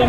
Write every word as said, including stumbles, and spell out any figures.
I'm